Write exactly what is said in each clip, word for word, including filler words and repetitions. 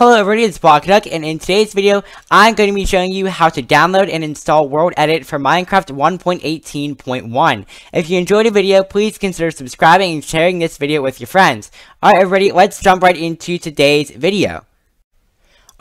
Hello everybody, it's Block Duck, and in today's video, I'm going to be showing you how to download and install WorldEdit for Minecraft one point eighteen point one. If you enjoyed the video, please consider subscribing and sharing this video with your friends. Alright everybody, let's jump right into today's video.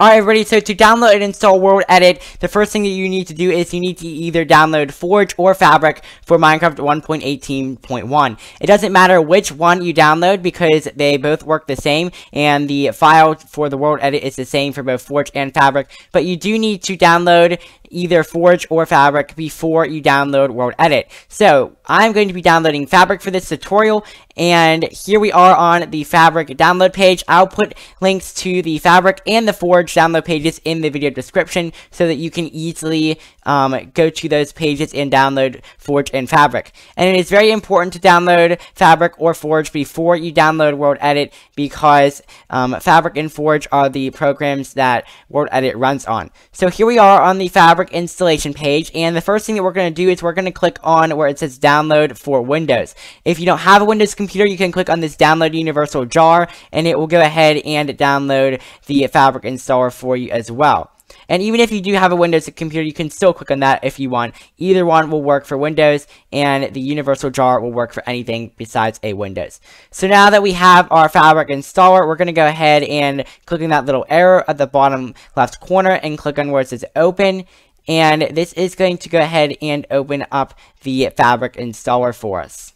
Alright everybody, so to download and install WorldEdit, the first thing that you need to do is you need to either download Forge or Fabric for Minecraft one point eighteen point one. It doesn't matter which one you download because they both work the same, and the file for the WorldEdit is the same for both Forge and Fabric, but you do need to download either Forge or Fabric before you download WorldEdit. So I'm going to be downloading Fabric for this tutorial, and here we are on the Fabric download page. I'll put links to the Fabric and the Forge download pages in the video description so that you can easily um, go to those pages and download Forge and Fabric. And it is very important to download Fabric or Forge before you download WorldEdit because um, Fabric and Forge are the programs that WorldEdit runs on. So here we are on the Fabric installation page, and the first thing that we're going to do is we're going to click on where it says download for Windows. If you don't have a Windows computer, you can click on this download universal jar and it will go ahead and download the Fabric installer for you as well. And even if you do have a Windows computer, you can still click on that if you want. Either one will work for Windows, and the universal jar will work for anything besides a Windows. So now that we have our Fabric installer, we're going to go ahead and click on that little arrow at the bottom left corner and click on where it says open. And this is going to go ahead and open up the Fabric installer for us.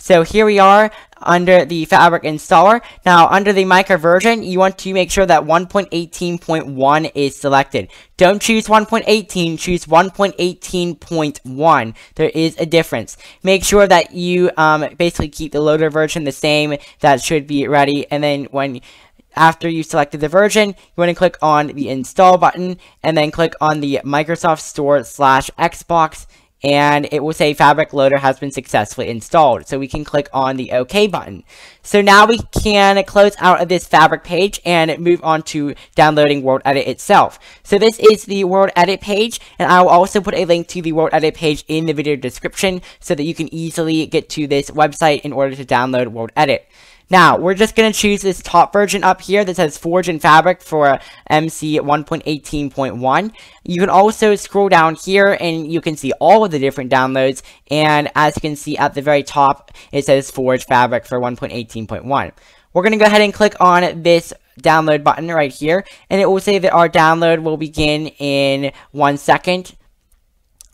So here we are under the Fabric installer. Now under the micro version, you want to make sure that one point eighteen point one is selected. Don't choose one point eighteen, choose one point eighteen point one. There is a difference. Make sure that you um, basically keep the loader version the same. That should be ready, and then when after you selected the version, you want to click on the install button and then click on the Microsoft Store slash Xbox, and it will say Fabric Loader has been successfully installed. So we can click on the OK button. So now we can close out of this Fabric page and move on to downloading WorldEdit itself. So this is the WorldEdit page, and I will also put a link to the WorldEdit page in the video description so that you can easily get to this website in order to download WorldEdit. Now, we're just going to choose this top version up here that says Forge and Fabric for M C one point eighteen point one. You can also scroll down here and you can see all of the different downloads. And as you can see at the very top, it says Forge Fabric for one point eighteen point one. We're going to go ahead and click on this download button right here. And it will say that our download will begin in one second.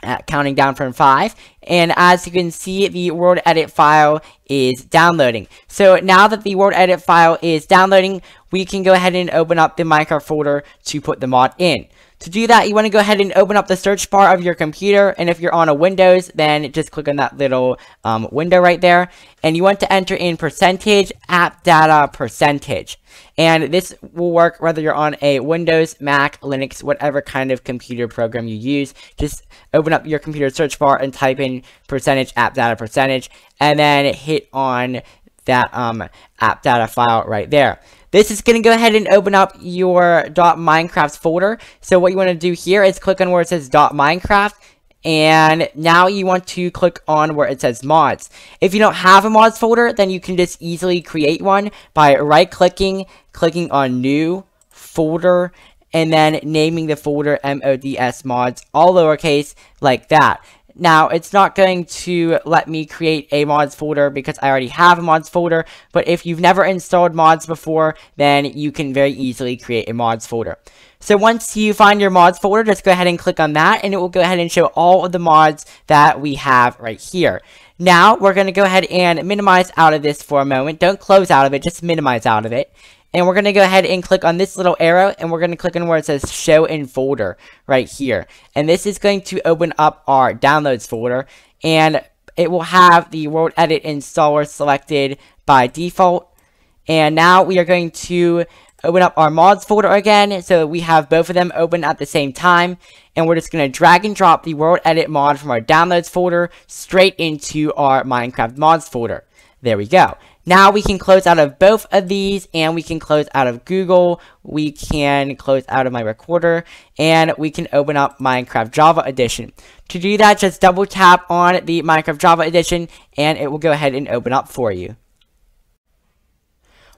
Uh, counting down from five, and as you can see, the WorldEdit file is downloading. So now that the WorldEdit file is downloading, we can go ahead and open up the Minecraft folder to put the mod in. To do that, you want to go ahead and open up the search bar of your computer, and if you're on a Windows, then just click on that little um, window right there, and you want to enter in percentage app data percentage. And this will work whether you're on a Windows, Mac, Linux, whatever kind of computer program you use. Just open up your computer search bar and type in percentage app data percentage, and then hit on that um, app data file right there. This is going to go ahead and open up your .minecraft folder. So what you want to do here is click on where it says .minecraft. And now you want to click on where it says mods. If you don't have a mods folder, then you can just easily create one by right-clicking, clicking on new folder, and then naming the folder M O D S mods, all lowercase, like that. Now, it's not going to let me create a mods folder because I already have a mods folder, but if you've never installed mods before, then you can very easily create a mods folder. So once you find your mods folder, just go ahead and click on that, and it will go ahead and show all of the mods that we have right here. Now, we're going to go ahead and minimize out of this for a moment. Don't close out of it, just minimize out of it. And we're going to go ahead and click on this little arrow, and we're going to click on where it says show in folder right here. And this is going to open up our downloads folder, and it will have the WorldEdit installer selected by default. And now we are going to open up our mods folder again so that we have both of them open at the same time. And we're just going to drag and drop the WorldEdit mod from our downloads folder straight into our Minecraft mods folder. There we go. Now we can close out of both of these, and we can close out of Google, we can close out of my recorder, and we can open up Minecraft Java Edition. To do that, just double tap on the Minecraft Java Edition, and it will go ahead and open up for you.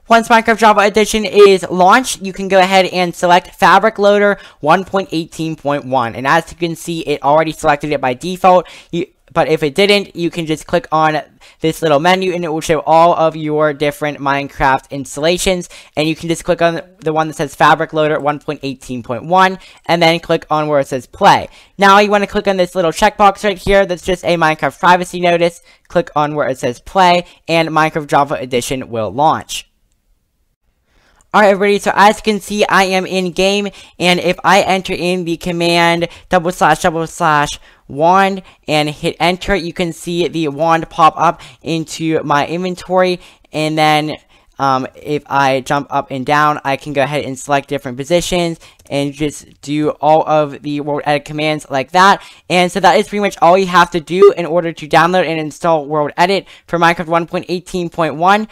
Once Minecraft Java Edition is launched, you can go ahead and select Fabric Loader one point eighteen point one. And as you can see, it already selected it by default. You, but if it didn't, you can just click on this little menu and it will show all of your different Minecraft installations. And you can just click on the one that says Fabric Loader one point eighteen point one and then click on where it says play. Now you want to click on this little checkbox right here that's just a Minecraft privacy notice. Click on where it says play and Minecraft Java Edition will launch. Alright everybody, so as you can see, I am in game, and if I enter in the command double slash double slash wand and hit enter, you can see the wand pop up into my inventory. And then um, if I jump up and down, I can go ahead and select different positions and just do all of the WorldEdit commands like that. And so that is pretty much all you have to do in order to download and install WorldEdit for Minecraft one point eighteen point one.